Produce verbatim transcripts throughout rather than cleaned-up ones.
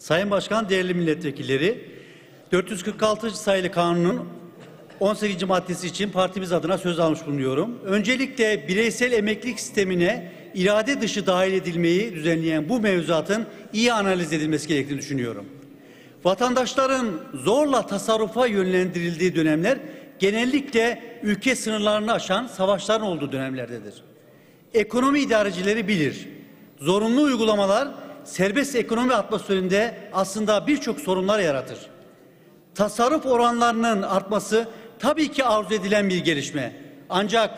Sayın Başkan, değerli milletvekilleri, dört yüz kırk altı sayılı kanunun on sekizinci maddesi için partimiz adına söz almış bulunuyorum. Öncelikle bireysel emeklilik sistemine irade dışı dahil edilmeyi düzenleyen bu mevzuatın iyi analiz edilmesi gerektiğini düşünüyorum. Vatandaşların zorla tasarrufa yönlendirildiği dönemler genellikle ülke sınırlarını aşan savaşların olduğu dönemlerdedir. Ekonomi idarecileri bilir. Zorunlu uygulamalar serbest ekonomi atmosferinde aslında birçok sorunlar yaratır. Tasarruf oranlarının artması tabii ki arzu edilen bir gelişme. Ancak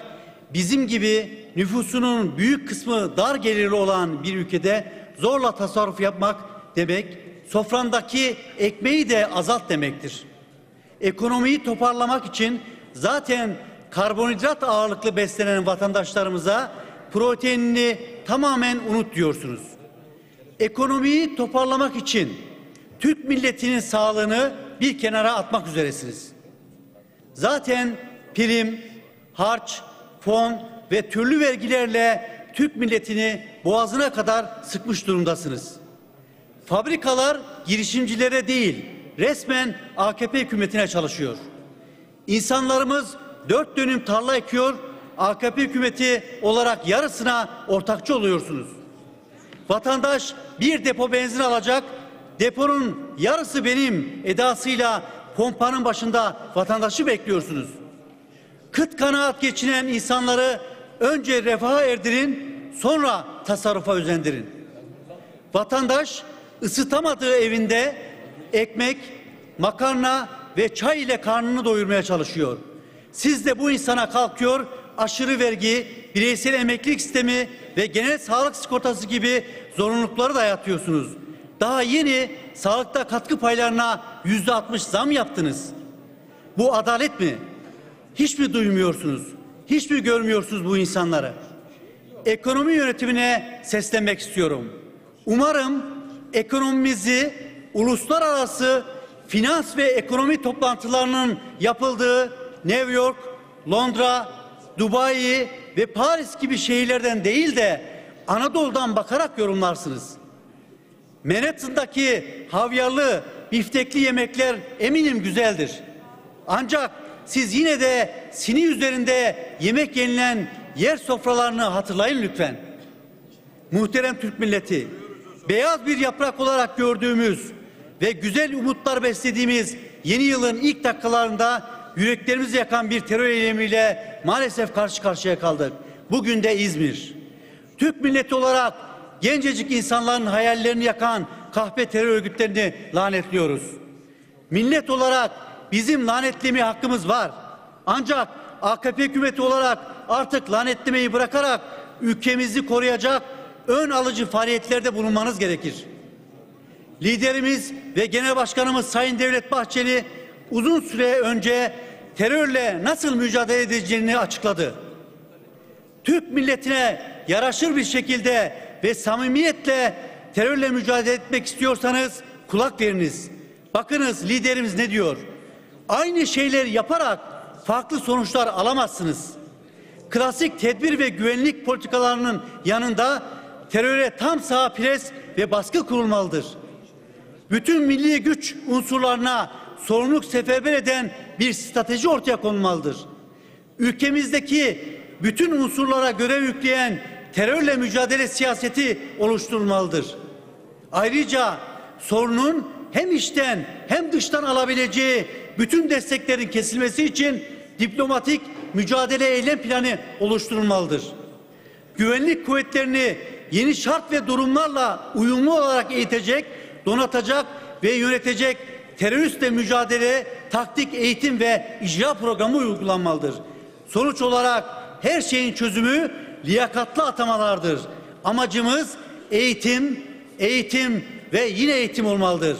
bizim gibi nüfusunun büyük kısmı dar gelirli olan bir ülkede zorla tasarruf yapmak demek, sofrandaki ekmeği de azalt demektir. Ekonomiyi toparlamak için zaten karbonhidrat ağırlıklı beslenen vatandaşlarımıza proteinini tamamen unut diyorsunuz. Ekonomiyi toparlamak için Türk milletinin sağlığını bir kenara atmak üzeresiniz. Zaten prim, harç, fon ve türlü vergilerle Türk milletini boğazına kadar sıkmış durumdasınız. Fabrikalar girişimcilere değil, resmen A K P hükümetine çalışıyor. İnsanlarımız dört dönüm tarla ekiyor, A K P hükümeti olarak yarısına ortakçı oluyorsunuz. Vatandaş bir depo benzin alacak, deponun yarısı benim edasıyla pompanın başında vatandaşı bekliyorsunuz. Kıt kanaat geçinen insanları önce refaha erdirin, sonra tasarrufa özendirin. Vatandaş ısıtamadığı evinde ekmek, makarna ve çay ile karnını doyurmaya çalışıyor. Siz de bu insana kalkıyor, aşırı vergi, bireysel emeklilik sistemi ve genel sağlık sigortası gibi zorunlulukları dayatıyorsunuz. Daha yeni sağlıkta katkı paylarına yüzde altmış zam yaptınız. Bu adalet mi? Hiç mi duymuyorsunuz? Hiç mi görmüyorsunuz bu insanları? Ekonomi yönetimine seslenmek istiyorum. Umarım ekonomimizi uluslararası finans ve ekonomi toplantılarının yapıldığı New York, Londra, Dubai ve Paris gibi şehirlerden değil de Anadolu'dan bakarak yorumlarsınız. Manhattan'daki havyarlı, biftekli yemekler eminim güzeldir. Ancak siz yine de sini üzerinde yemek yenilen yer sofralarını hatırlayın lütfen. Muhterem Türk milleti, beyaz bir yaprak olarak gördüğümüz ve güzel umutlar beslediğimiz yeni yılın ilk dakikalarında yüreklerimizi yakan bir terör eylemiyle maalesef karşı karşıya kaldık. Bugün de İzmir. Türk milleti olarak gencecik insanların hayallerini yakan kahpe terör örgütlerini lanetliyoruz. Millet olarak bizim lanetleme hakkımız var. Ancak A K P hükümeti olarak artık lanetlemeyi bırakarak ülkemizi koruyacak ön alıcı faaliyetlerde bulunmanız gerekir. Liderimiz ve Genel Başkanımız Sayın Devlet Bahçeli uzun süre önce terörle nasıl mücadele edeceğini açıkladı. Türk milletine yaraşır bir şekilde ve samimiyetle terörle mücadele etmek istiyorsanız kulak veriniz. Bakınız liderimiz ne diyor? Aynı şeyleri yaparak farklı sonuçlar alamazsınız. Klasik tedbir ve güvenlik politikalarının yanında teröre tam sağ pres ve baskı kurulmalıdır. Bütün milli güç unsurlarına sorumluluk seferber eden bir strateji ortaya konulmalıdır. Ülkemizdeki bütün unsurlara görev yükleyen terörle mücadele siyaseti oluşturulmalıdır. Ayrıca sorunun hem içten hem dıştan alabileceği bütün desteklerin kesilmesi için diplomatik mücadele eylem planı oluşturulmalıdır. Güvenlik kuvvetlerini yeni şart ve durumlarla uyumlu olarak eğitecek, donatacak ve yönetecek teröristle mücadele, taktik, eğitim ve icra programı uygulanmalıdır. Sonuç olarak her şeyin çözümü liyakatlı atamalardır. Amacımız eğitim, eğitim ve yine eğitim olmalıdır.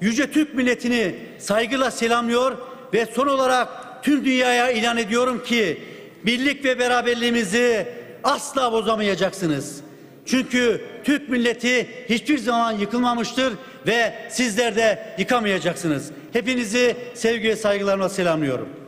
Yüce Türk milletini saygıyla selamlıyor ve son olarak tüm dünyaya ilan ediyorum ki birlik ve beraberliğimizi asla bozamayacaksınız. Çünkü Türk milleti hiçbir zaman yıkılmamıştır ve sizler de yıkamayacaksınız. Hepinizi sevgi ve saygılarımla selamlıyorum.